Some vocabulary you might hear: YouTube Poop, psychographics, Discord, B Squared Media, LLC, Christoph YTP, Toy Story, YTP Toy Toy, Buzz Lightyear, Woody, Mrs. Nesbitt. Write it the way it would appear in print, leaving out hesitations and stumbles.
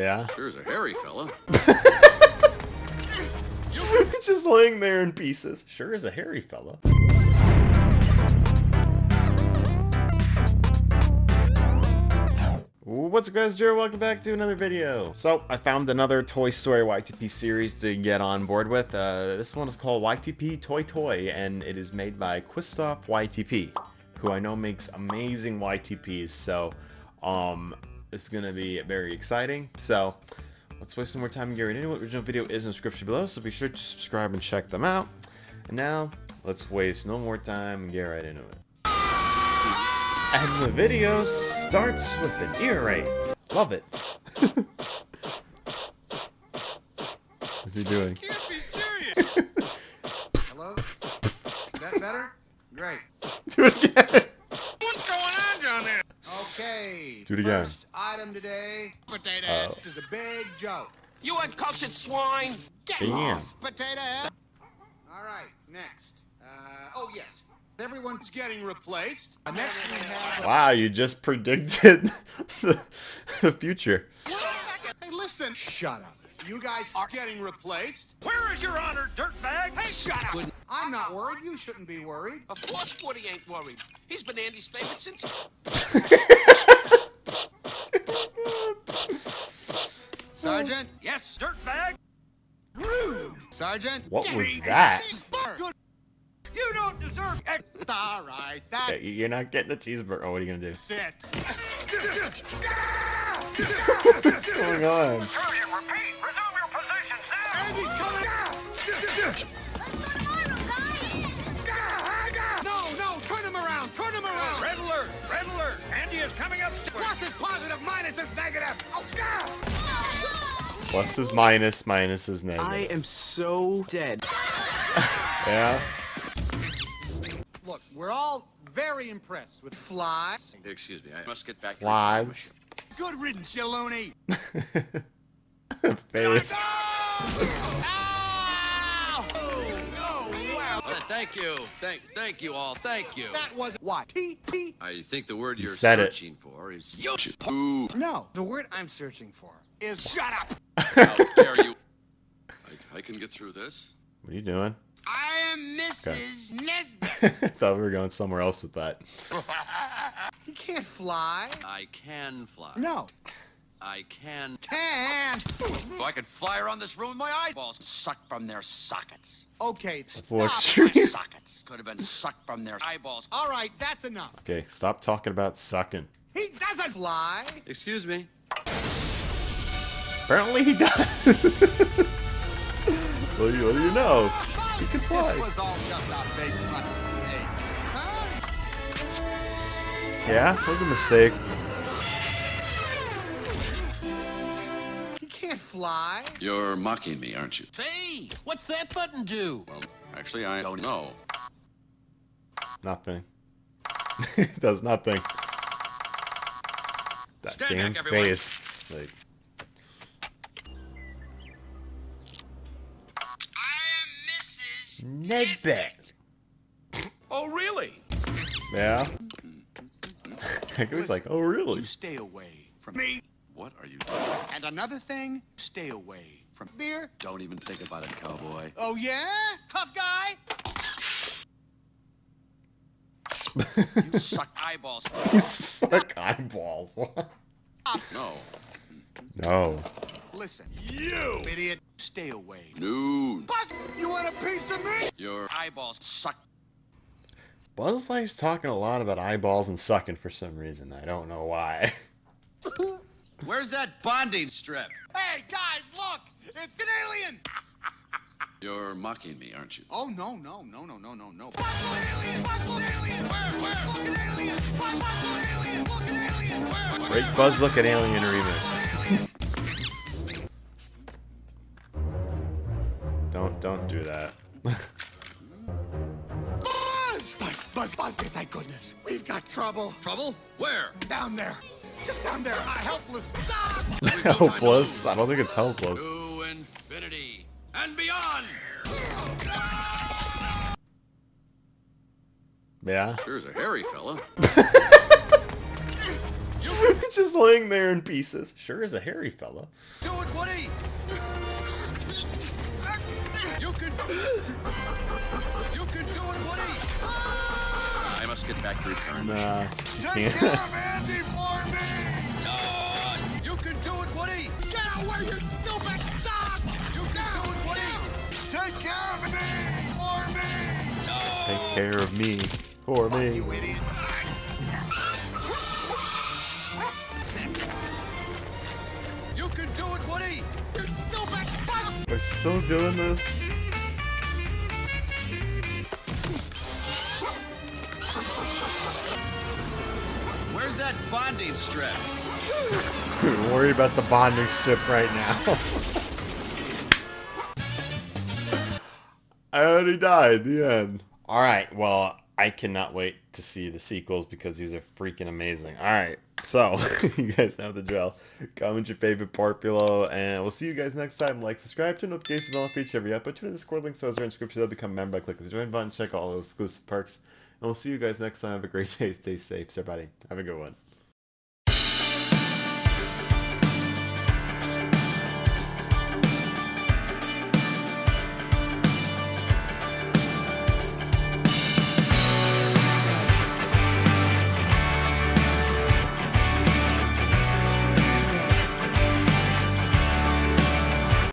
Yeah. Sure's a hairy fella. It's just laying there in pieces. Sure is a hairy fella. What's up guys, Jared, welcome back to another video. So I found another Toy Story YTP series to get on board with. This one is called YTP Toy Toy, and it is made by Christoph YTP, who I know makes amazing YTPs. So it's gonna be very exciting. So let's waste no more time and get right into it. Original video is in the description below, so be sure to subscribe and check them out. And now let's waste no more time and get right into it. And the video starts with an ear rape. Love it. What's he doing? I can't be serious. Hello? Is that better? Great. Do it again. What's going on down there? Okay. Do it again. First item today. Potato head. This is a big joke. You uncultured swine. Get lost, potato head. All right, next. Oh, yes. Everyone's getting replaced. Next we have... Wow, you just predicted the future. Hey, listen. Shut up. You guys are getting replaced. Where is your honor, dirtbag? Hey, shut up. I'm not worried. You shouldn't be worried. Of course Woody ain't worried. He's been Andy's favorite since... Sergeant? Yes, dirtbag? Rude. Sergeant? What was that? You don't deserve it. All right, that... You're not getting the cheeseburger. Oh, what are you gonna do? Sit. What's going on? Sergeant, repeat. Resume your positions now. Andy's coming out. No, no. Turn him around. Turn him around. Red alert. Red alert. Andy is coming up. Plus is positive. Minus is negative. Oh, God. Plus is minus. Minus is negative. I am so dead. Yeah. Look, we're all very impressed with flies. Excuse me, I must get back to flies. Good riddance, you loony. Face. Ow! Oh, wow. Thank you. Thank you all. Thank you. That was YTP. I think the word you're searching for is YouTube. No, the word I'm searching for is shut up. How dare you? I can get through this. What are you doing? I am Mrs. Nesbitt. I thought we were going somewhere else with that. You can't fly. I can fly. No. I can. Can't. Oh, I could fly around this room with my eyeballs sucked from their sockets. Okay, stop. Sockets could have been sucked from their eyeballs. All right, that's enough. Okay, stop talking about sucking. He doesn't fly. Excuse me. Apparently he does. Well, what do you know? You can fly. This was all just a big mistake. Huh? Yeah, it was a mistake. You can't fly. You're mocking me, aren't you? Hey, what's that button do? Well, actually, I don't know. Nothing. It does nothing. That stand damn back, face. Like, Nesbitt. Oh, really? Yeah. It was like, oh, really? You stay away from me. What are you doing? And another thing, stay away from beer. Don't even think about it, cowboy. Oh, yeah? Tough guy? You suck eyeballs. You suck eyeballs. What? No. No. Listen, you idiot, stay away. No. Buzz, you want a piece of me? Your eyeballs suck. Buzz Lightyear's talking a lot about eyeballs and sucking for some reason. I don't know why. Where's that bonding strip? Hey, guys, look! It's an alien! You're mocking me, aren't you? Oh, no, no, no, no, no, no, no. Buzz alien! Buzz alien! Where? Look at alien! Buzz alien! Look at alien! Where? Great Buzz Look at Alien remix. Don't do that. Buzz! Buzz, Buzz, Buzz, thank goodness. We've got trouble. Trouble? Where? Down there. Just down there. A helpless dog. Helpless? I don't think it's helpless. To infinity and beyond. Yeah. Sure's a hairy fella. It's just laying there in pieces. Sure is a hairy fella. Do it, Woody! You can do it, Woody! I must get back to return. Nah. Take care of Andy for me! No! You can do it, Woody! Get away, you stupid dog! You can do it, Woody! Take care of me! For me! No! Take care of me. For me. You idiot. You can do it, Woody! You stupid dog! We're still doing this? Where's that bonding strip? Don't worry about the bonding strip right now. I already died. The end. All right. Well, I cannot wait to see the sequels because these are freaking amazing. All right. So you guys know the drill. Comment your favorite part below, and we'll see you guys next time. Like, subscribe, turn notifications on for each every episode. Tune in the Discord link so as our inscription. They'll become a member by clicking the join button. Check out all those exclusive perks. And we'll see you guys next time. Have a great day. Stay safe. Everybody. Have a good one.